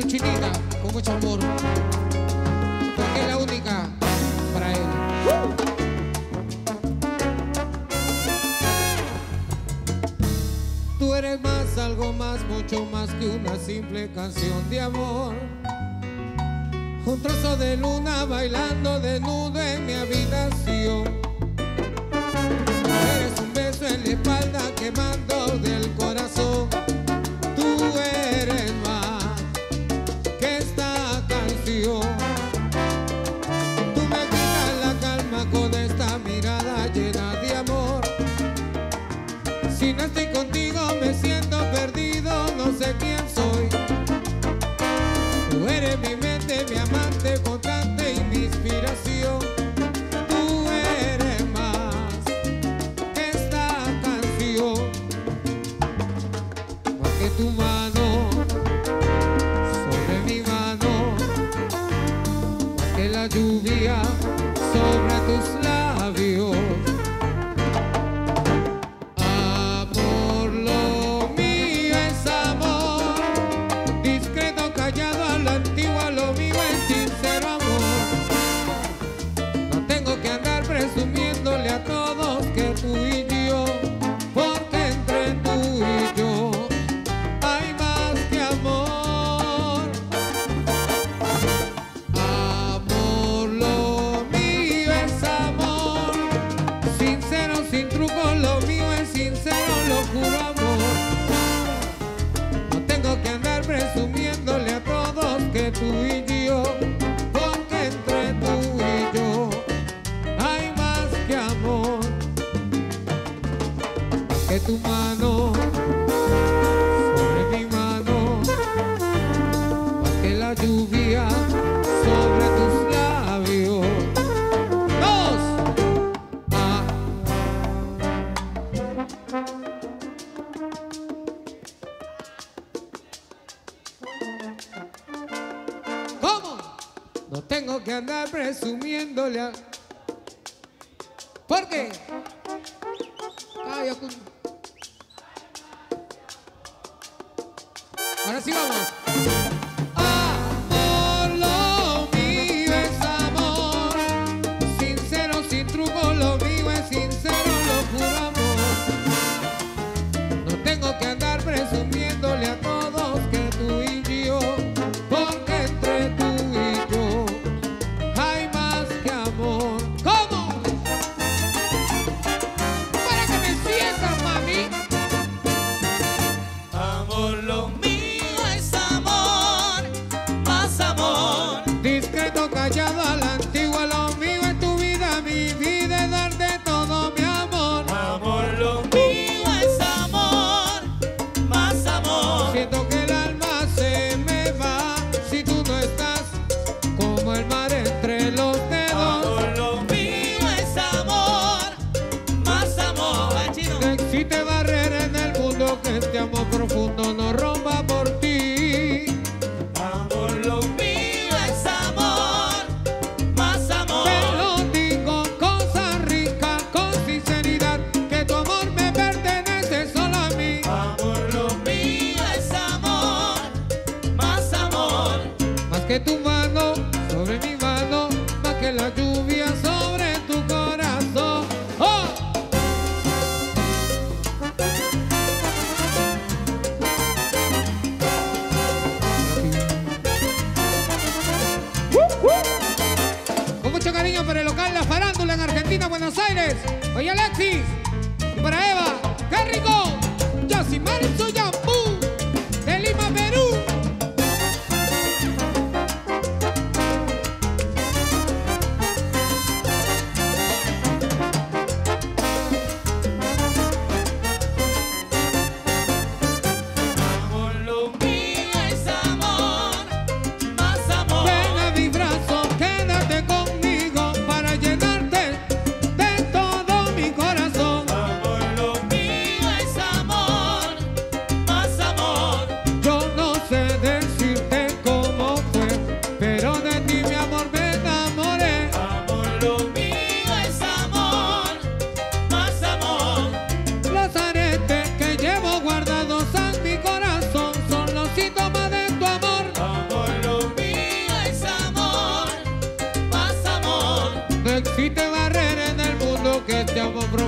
su chinita con mucho amor, porque es la única para él. Tú eres más, algo más, mucho más que una simple canción de amor. Un trozo de luna bailando desnudo en mi habitación. Eres un beso en la espalda quemando del corazón. Tú eres más que esta canción. Tú me quitas la calma con esta mirada llena de amor. Si no estoy contigo me siento perdido, no sé quién soy. Tú eres mi mente, mi amante, constante y mi inspiración. Tú eres más que esta canción. Más que tu mano sobre mi mano, más que la lluvia sobre tus labios. Presumiéndole a todos que tú y yo, porque entre tú y yo hay más que amor. Amor, lo mío es amor, sincero, sin truco, lo mío es sincero, lo juro amor. No tengo que andar presumiéndole a todos que tú y yo, porque entre tú y yo que tu mano sobre mi mano, más que la lluvia sobre tus labios. ¡Dos! ¡Ah! ¿Cómo? No tengo que andar presumiéndole a... ¿Por qué? Ay, ahora sí vamos. Amor, lo mío es amor, sincero, sin truco, lo mío es sincero, lo juro amor. No tengo que andar presumiéndole a todos que tú y yo, porque entre tú y yo hay más que amor. ¿Cómo? Para que me sientas, mami. Amor, lo mío. Discreto, callado, a la antigua, lo mío es tu vida, mi vida es darte todo mi amor. Amor, lo mío es amor, más amor. Siento que el alma se me va si tú no estás, como el mar entre los dedos. Amor, lo mío es amor, más amor. No existe barrera en el mundo que este amor profundo no rompa por ti. Amor, lo mío. Que tu mano sobre mi mano, más que la lluvia sobre tu corazón. ¡Oh! Con mucho cariño para el local La Farándula en Argentina, Buenos Aires. Oye, Alexis, y para Eva, ¡qué rico! Yosimar Soyampú, de Lima, Perú. existen barreras en el mundo que te han